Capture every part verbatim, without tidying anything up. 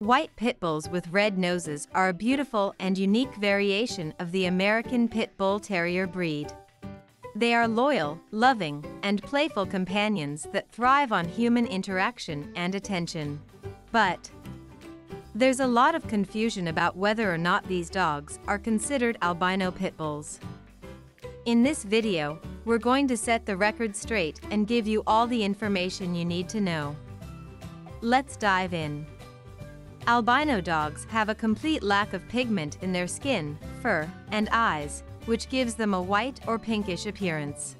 White Pit Bulls with red noses are a beautiful and unique variation of the American Pit Bull Terrier breed. They are loyal, loving, and playful companions that thrive on human interaction and attention. But there's a lot of confusion about whether or not these dogs are considered albino pit bulls. In this video, we're going to set the record straight and give you all the information you need to know. Let's dive in. Albino dogs have a complete lack of pigment in their skin, fur, and eyes, which gives them a white or pinkish appearance.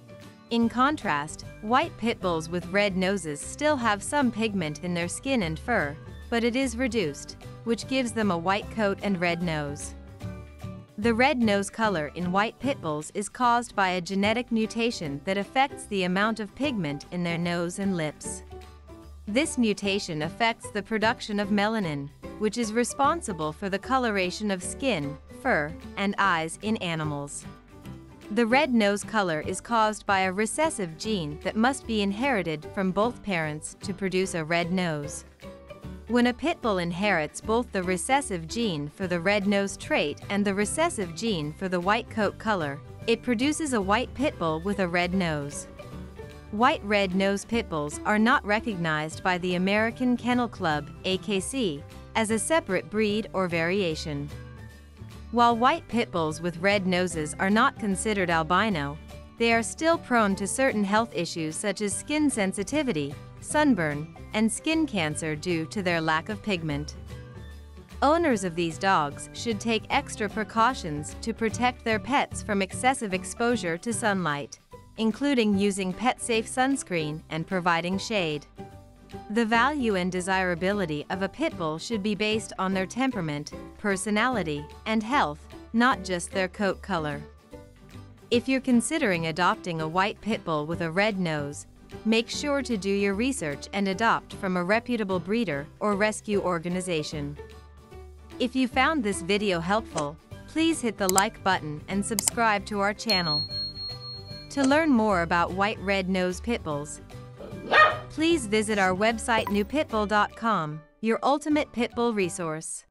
In contrast, white pit bulls with red noses still have some pigment in their skin and fur, but it is reduced, which gives them a white coat and red nose. The red nose color in white pit bulls is caused by a genetic mutation that affects the amount of pigment in their nose and lips. This mutation affects the production of melanin, which is responsible for the coloration of skin, fur, and eyes in animals. The red nose color is caused by a recessive gene that must be inherited from both parents to produce a red nose. When a pit bull inherits both the recessive gene for the red nose trait and the recessive gene for the white coat color, it produces a white pit bull with a red nose. White red nose pit bulls are not recognized by the American Kennel Club (A K C) as a separate breed or variation. While white pit bulls with red noses are not considered albino, they are still prone to certain health issues such as skin sensitivity, sunburn, and skin cancer due to their lack of pigment. Owners of these dogs should take extra precautions to protect their pets from excessive exposure to sunlight, including using pet-safe sunscreen and providing shade. The value and desirability of a pit bull should be based on their temperament, personality, and health, not just their coat color. If you're considering adopting a white pit bull with a red nose, make sure to do your research and adopt from a reputable breeder or rescue organization. If you found this video helpful, please hit the like button and subscribe to our channel. To learn more about white red-nosed pit bulls, please visit our website new pitbull dot com, your ultimate pit bull resource.